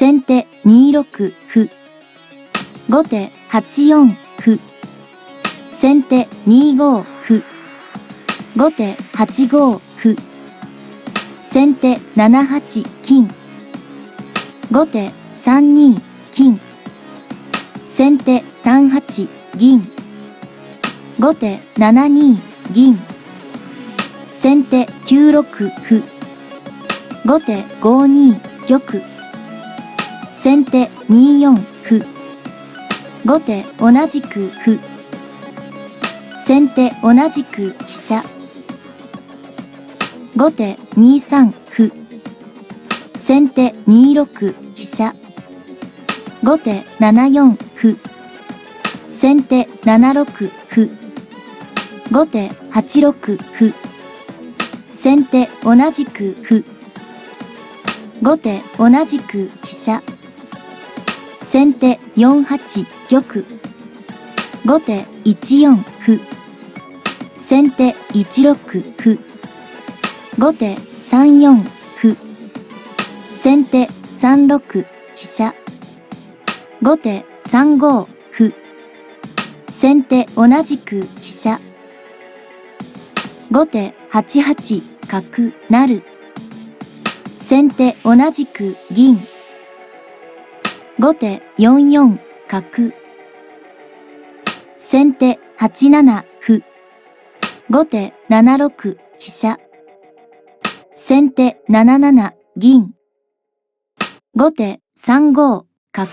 先手2六歩。後手8四歩。先手2五歩。後手8五歩。先手7八金。後手3二金。先手3八銀。後手7二銀。先手9六歩。後手5二玉。先手2四歩。後手同じく歩。先手同じく飛車。後手2三歩。先手2六飛車。後手7四歩。先手7六歩。後手8六歩。先手同じく歩。後手同じく飛車。先手4八玉。後手1四歩。先手1六歩。後手3四歩。先手3六飛車。後手3五歩。先手同じく飛車。後手8八角成。先手同じく銀。後手4四角。先手8七歩。後手7六飛車。先手7七銀。後手3五角。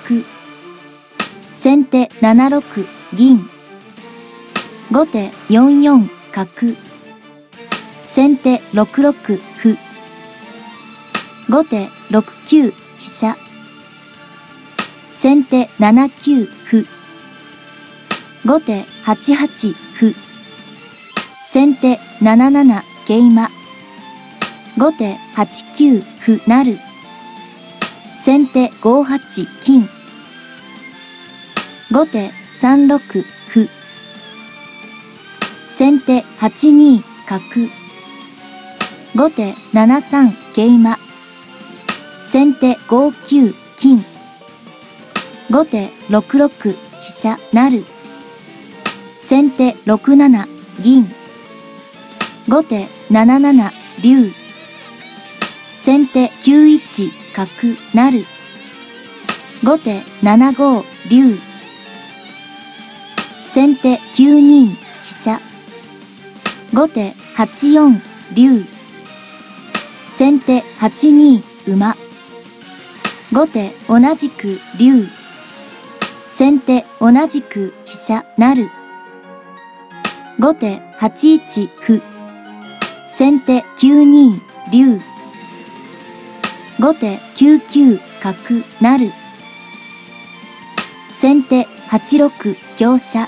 先手7六銀。後手4四角。先手6六歩。後手6九飛車。先手7九歩。後手8八歩。先手7七桂馬。後手8九歩成。先手5八金。後手3六歩。先手8二角。後手7三桂馬。先手5九金。後手6六飛車成。先手6七銀。後手7七竜。先手9一角成。後手7五竜。先手9二飛車。後手8四竜。先手8二馬。後手同じく竜。先手同じく飛車成。後手8一歩。先手9二竜。後手9九角成。先手8六香車。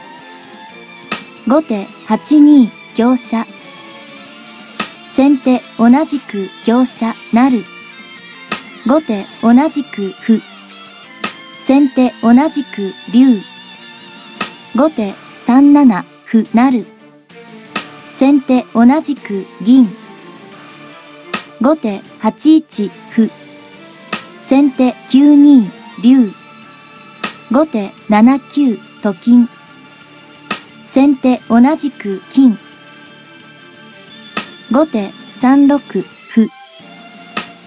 後手8二香車。先手同じく香車成。後手同じく歩。先手同じく竜。後手3七歩成。先手同じく銀。後手8一歩。先手9二竜。後手7九と金。先手同じく金。後手3六歩。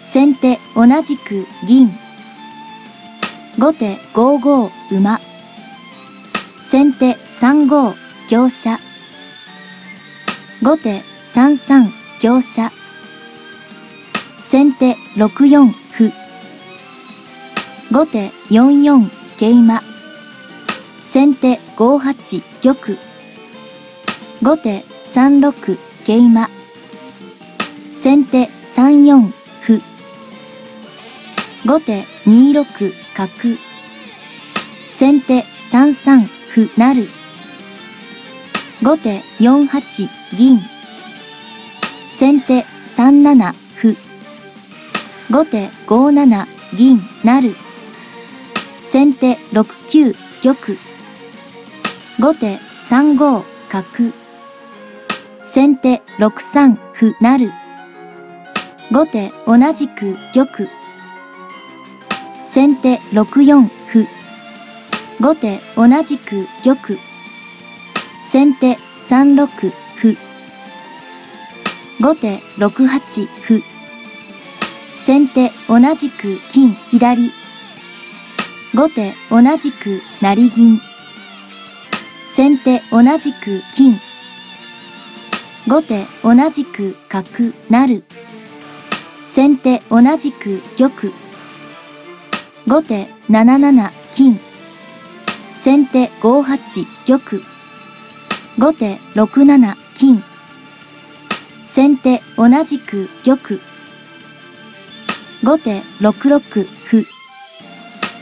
先手同じく銀。後手5五馬。先手3五香車。後手3三香車。先手6四歩。後手4四桂馬。先手5八玉。後手3六桂馬。先手3四歩。後手2六角。先手3三歩成。後手4八銀。先手3七歩。後手5七銀成。先手6九玉。後手3五角。先手6三歩成。後手同じく玉。先手6四歩。後手同じく玉。先手3六歩。後手6八歩。先手同じく金左。後手同じく成銀。先手同じく金。後手同じく角成。先手同じく玉。後手7七金。先手5八玉。後手6七金。先手同じく玉。後手6六歩。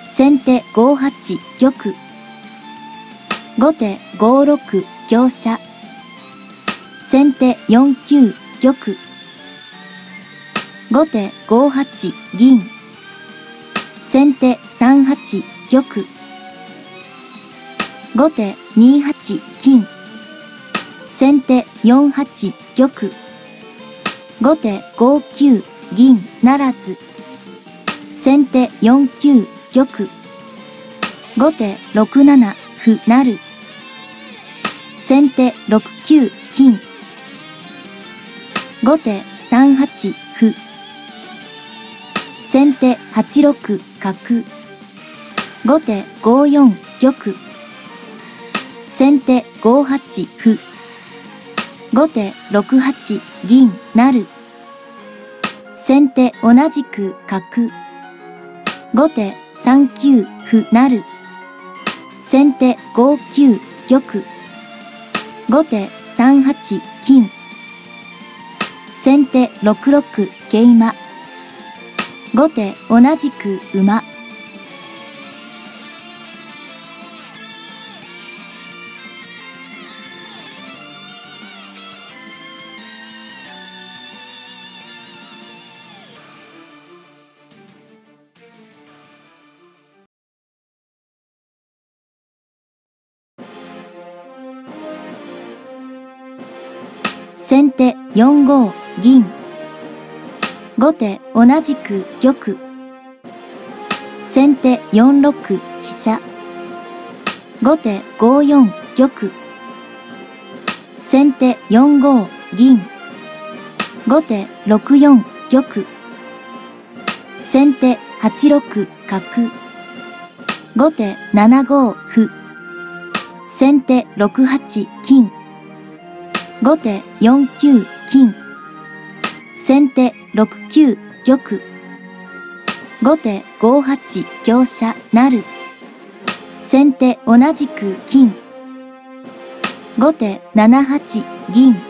先手5八玉。後手5六香車。先手4九玉。後手5八銀。先手3八玉。後手2八金。先手4八玉。後手5九銀ならず。先手4九玉。後手6七歩成。先手6九金。後手3八歩。先手8六角。後手5四玉。先手5八歩。後手6八銀成。先手同じく角。後手3九歩成。先手5九玉。後手3八金。先手6六桂馬。後手同じく馬。先手4五銀。後手同じく玉。先手4六飛車。後手5四玉。先手4五銀。後手6四玉。先手8六角。後手7五歩。先手6八金。後手4九金。先手6九玉。後手5八香車成。先手同じく金。後手7八銀。